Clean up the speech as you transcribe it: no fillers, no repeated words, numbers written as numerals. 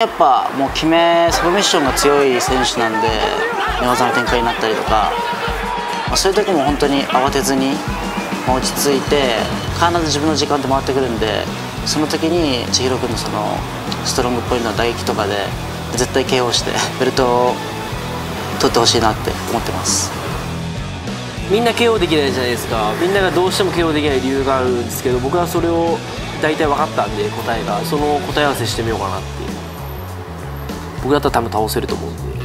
やっぱもう決めサブミッションが強い選手なんで、寝技の展開になったりとか、そういう時も本当に慌てずに落ち着いて、必ず自分の時間って回ってくるんで、その時に千尋君のそのストロングポイントの打撃とかで絶対 KO してベルトを取ってほしいなって思ってます。みんな KO できないじゃないですか。みんながどうしても KO できない理由があるんですけど、僕はそれを大体分かったんで、答えがその答え合わせしてみようかなっていう。僕だったら多分倒せると思うんで。